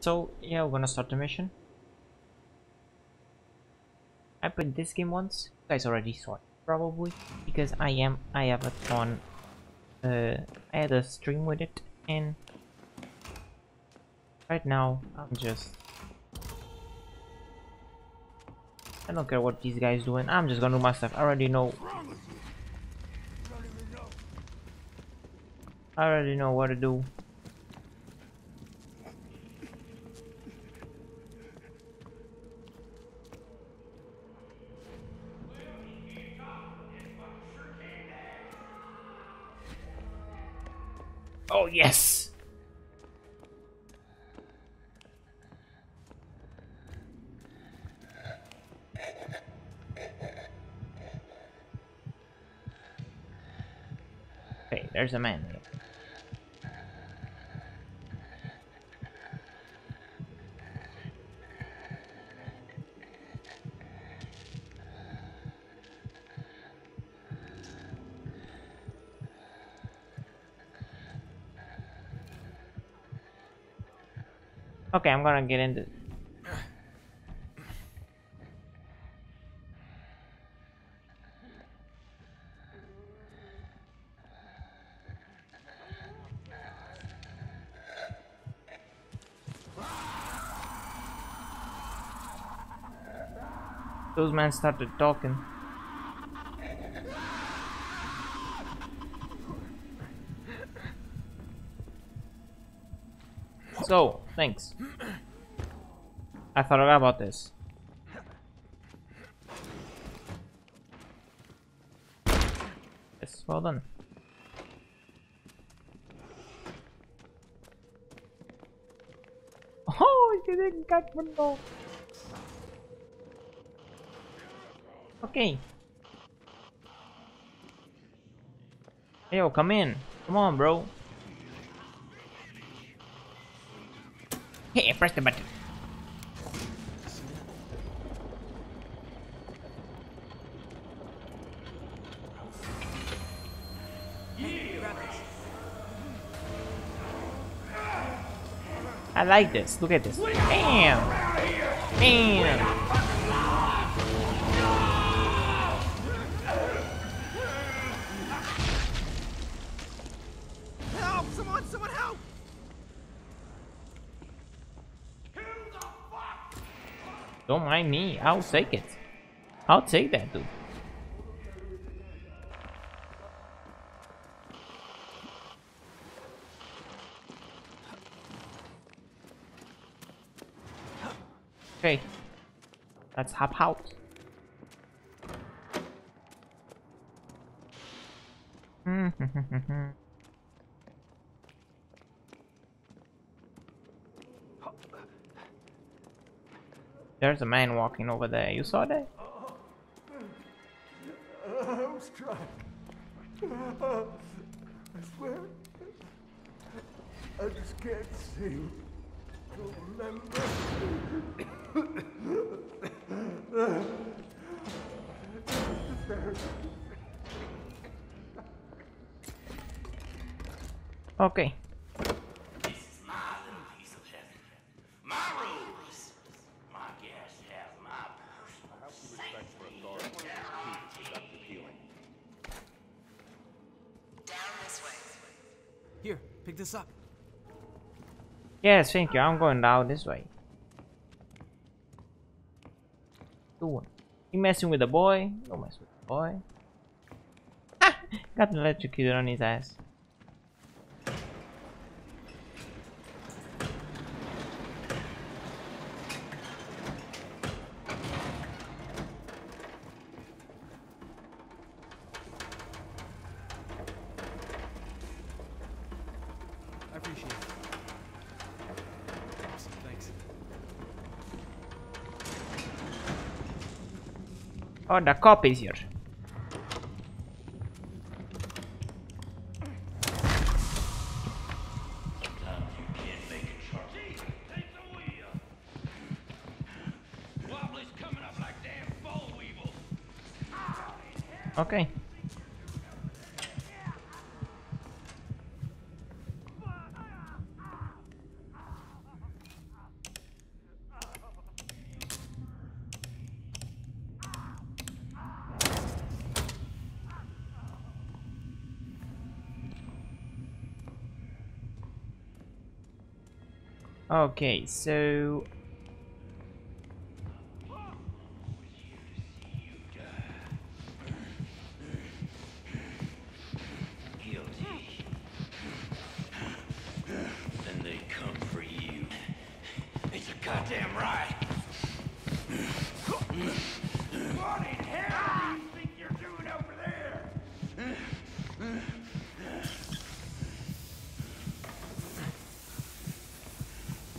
So yeah, we're gonna start the mission. I played this game once. You guys already saw it probably because I had a stream with it, and right now I'm just, I don't care what these guys doing. I'm just gonna do my stuff. I already know. I already know what to do. Oh yes! Okay, there's a man here. Okay, I'm gonna get into it. Those men started talking. So, thanks. I forgot about this. Yes, well done. Oh, you didn't catch one ball. Okay. Yo, come in. Come on, bro. Hey, press the button. I like this. Look at this. Damn. Damn. Help! Someone! Someone help! Don't mind me, I'll take it. I'll take that, dude. Okay, let's hop out. There's a man walking over there. You saw that? I was struck. I swear. I just can't seem to remember. Okay. Pick this up. Yes, thank you. I'm going down this way. Ooh. You messing with the boy? Don't mess with the boy. Ah! Got electrocuted on his ass. Oh, the cop is here. Okay. Okay, so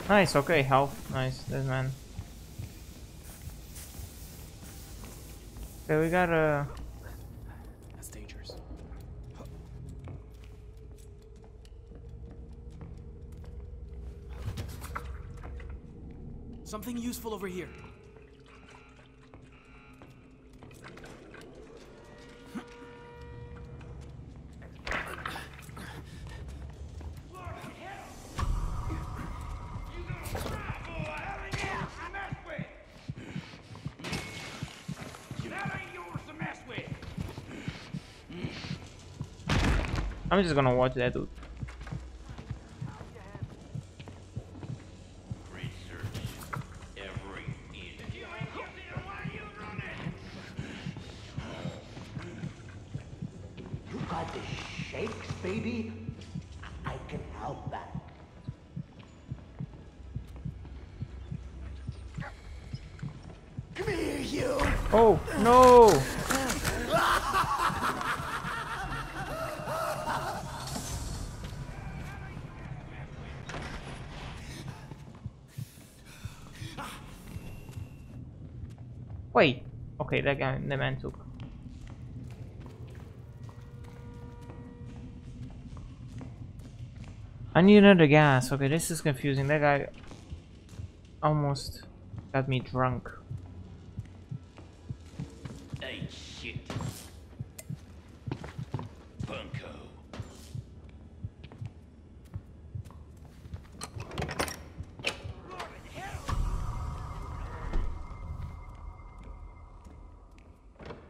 nice, okay, health, nice, this man. So we got a... That's dangerous. Something useful over here. I'm just gonna watch that dude. You got the shakes, baby? I can help that. Come here, you! Oh, no! Wait, okay, that guy, the man took. I need another gas. Okay, this is confusing. That guy almost got me drunk. Hey, shit. Bunko.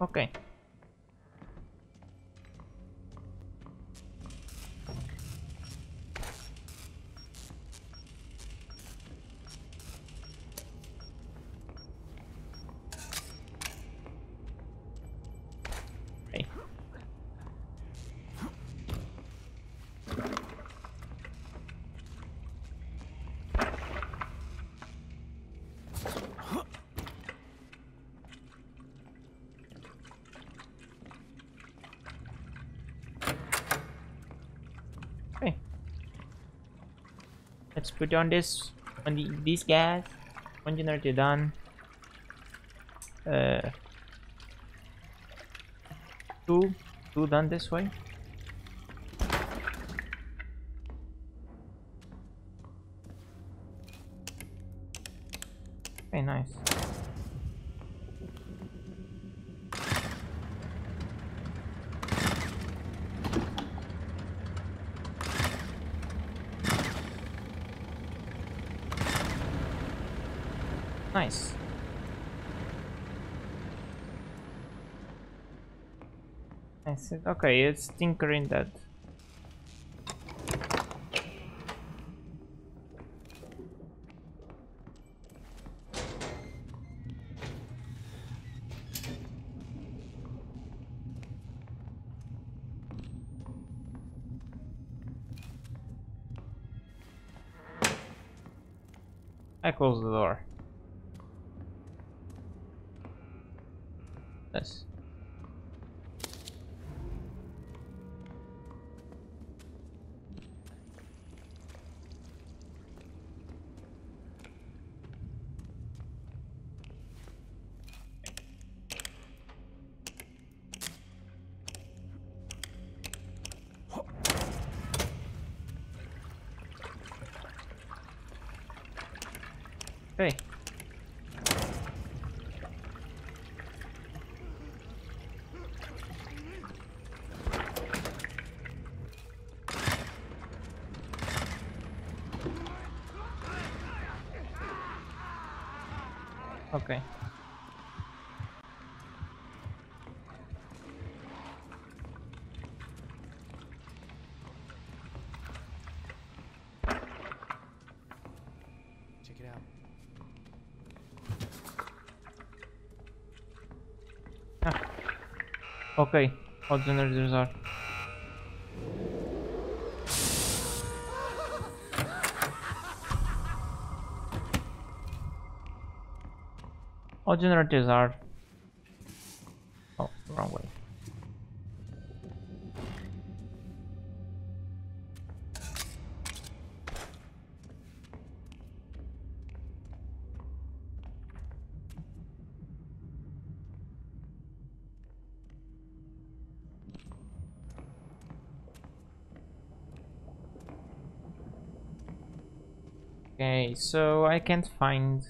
Okay. Hey. Let's put on this, on these gas. One generator done. Two done this way. Okay, nice. Nice. I said, okay, it's tinkering that. I closed the door. This. Hey. Okay. Okay, all generators are. All generators are. Oh, wrong way. Okay, so I can't find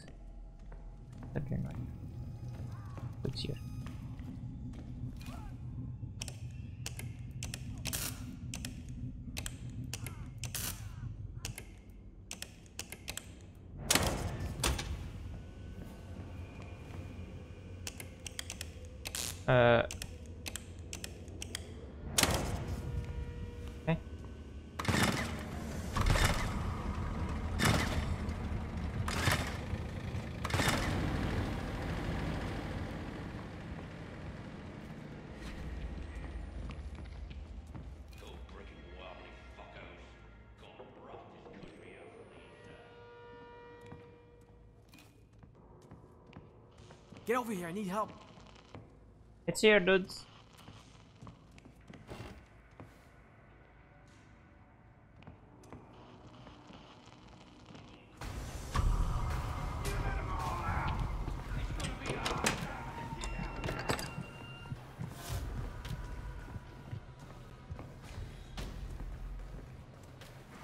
the generator. It's here. Get over here, I need help. It's here, dudes.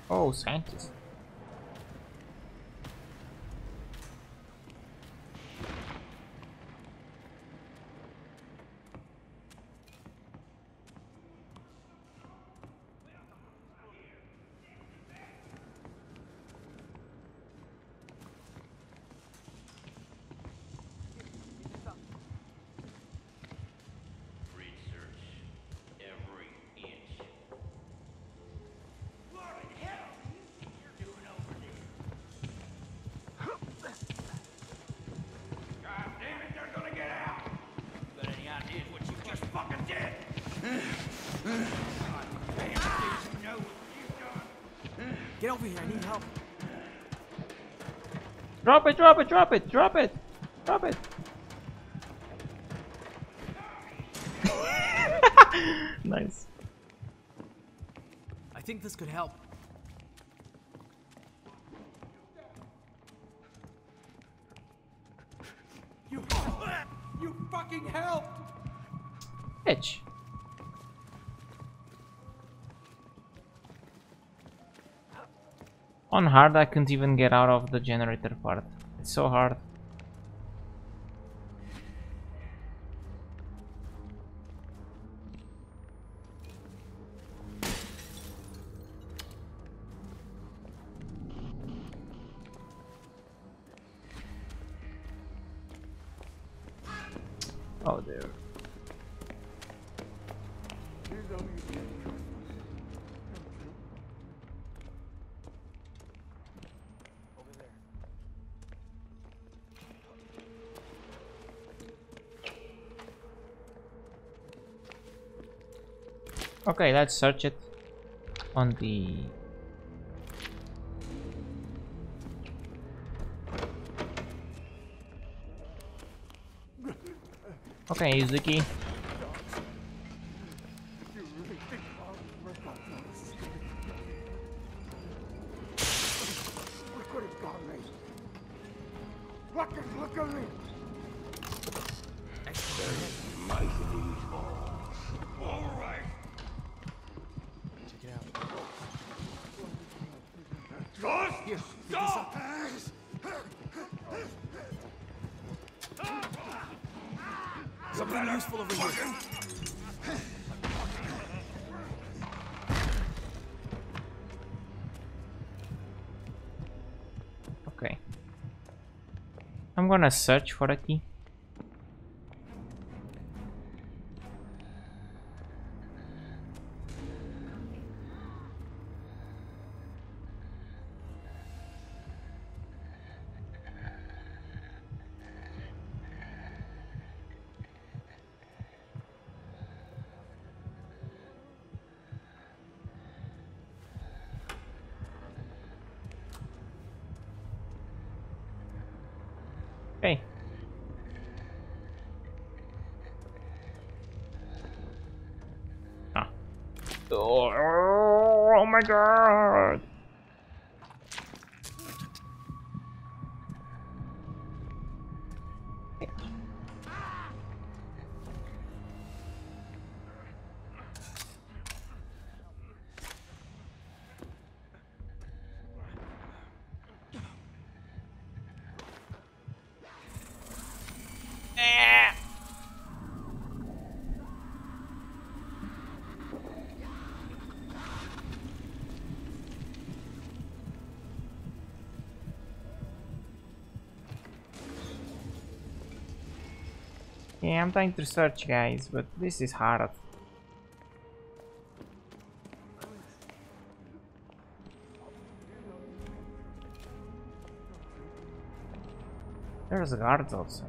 Oh, scientist. Get over here, I need help. Drop it, drop it, drop it, drop it, drop it. Nice. I think this could help. You fucking helped! Bitch. On hard, I can't even get out of the generator part. It's so hard. Oh, there. Okay, let's search it on the... Okay, use the key. Something useful over here. Okay. I'm gonna search for a key. Okay. Ah. Oh, oh my god! Yeah, I'm trying to search, guys, but this is hard. There's guards outside.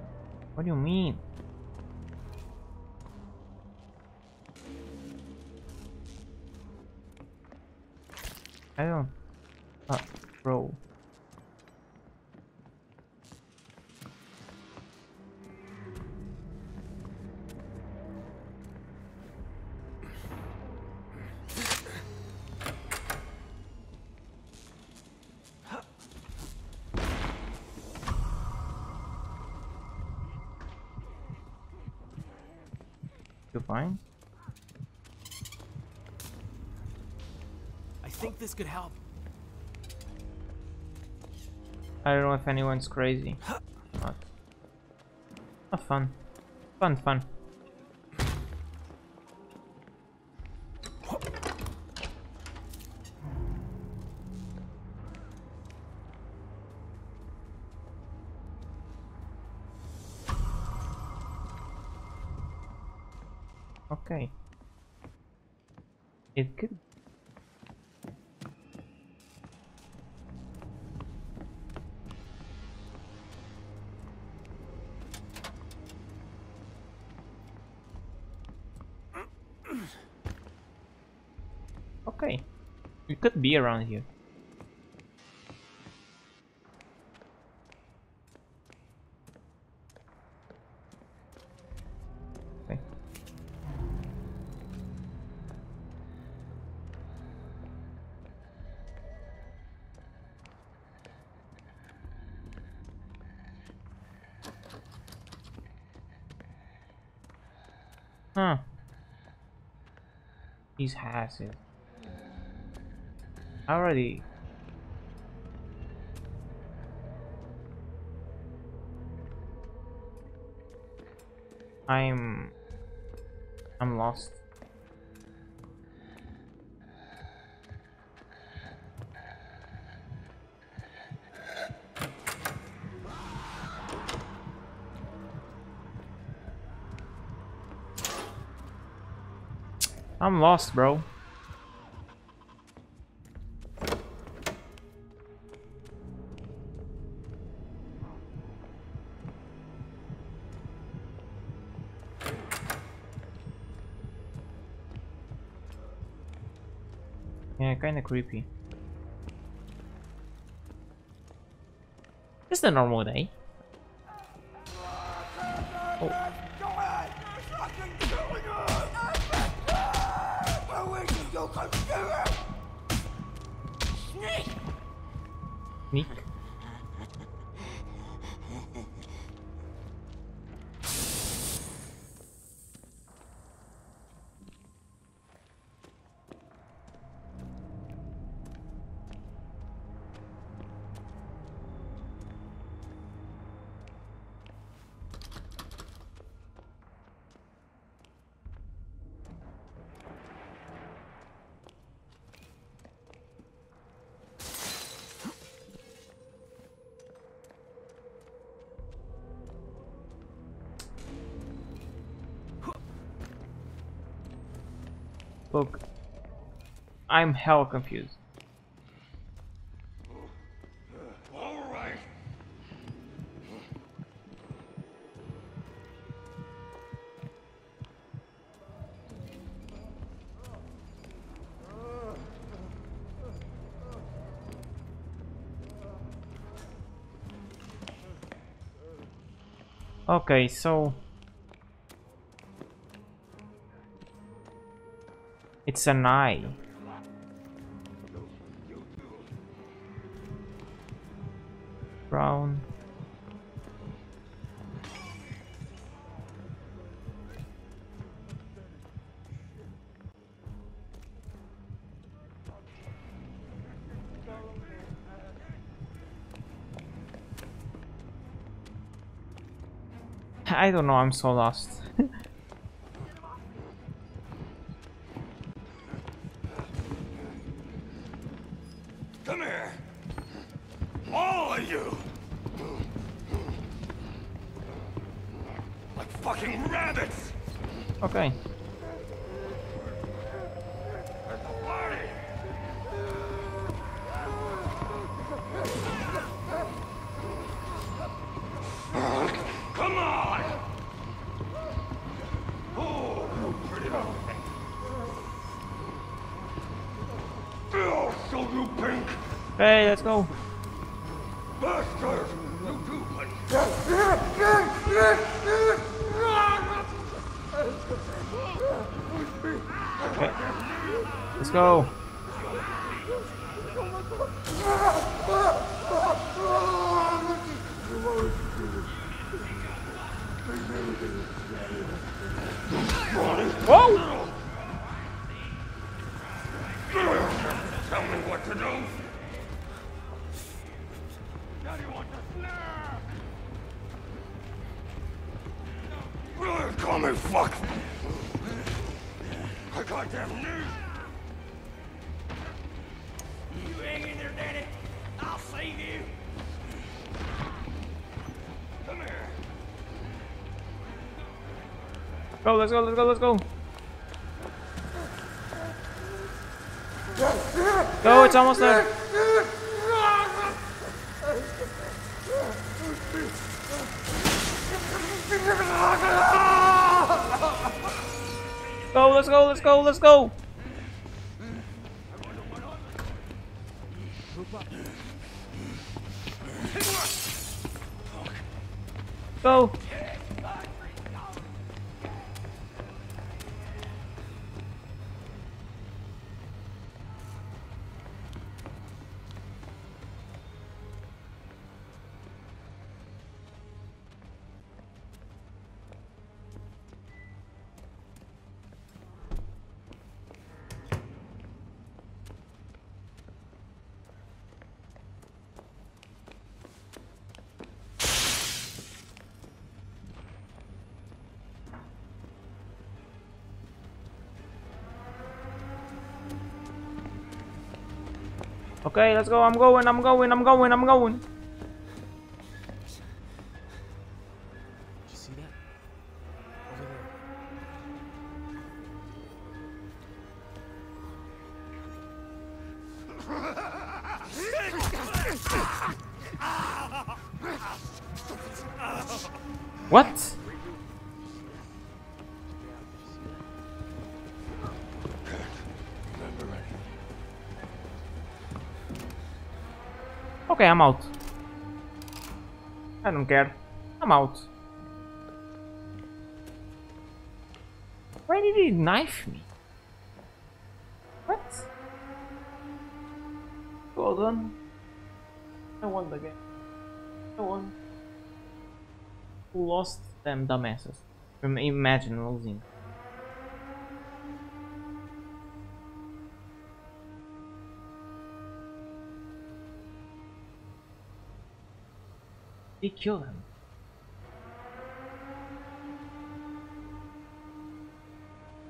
What do you mean? I don't... Oh, bro. Fine. I think this could help. I don't know if anyone's crazy. Not. Oh, fun. Fun, fun. Okay. It could. Okay. It could be around here. Huh. He's hassle. Already. I'm lost. I'm lost, bro. Yeah, kinda creepy. It's a normal day. Oh. Sneak. Look, I'm hell confused. All right. Okay, so it's an eye. Brown. I don't know, I'm so lost. Come here. All of you. Like fucking rabbits. Okay. Hey, let's go. Okay. Let's go. Whoa! Tell me what to do. Call me fuck. I got them news. You hang in there, Daddy. I'll save you. Come here. Go, let's go, let's go, let's go. Go, it's almost there. Go, let's go, let's go, let's go. Go. Okay, let's go. I'm going. Did you see that? Over there. What? Okay, I'm out. I don't care. I'm out. Why did he knife me? What? Hold on. I won the game. I won. Lost them dumbasses. Imagine losing. They kill him.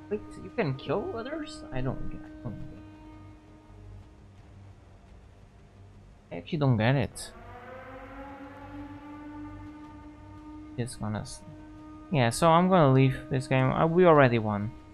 Wait, you can kill others? I don't get it. I actually don't get it. Just gonna. Yeah, so I'm gonna leave this game. We already won.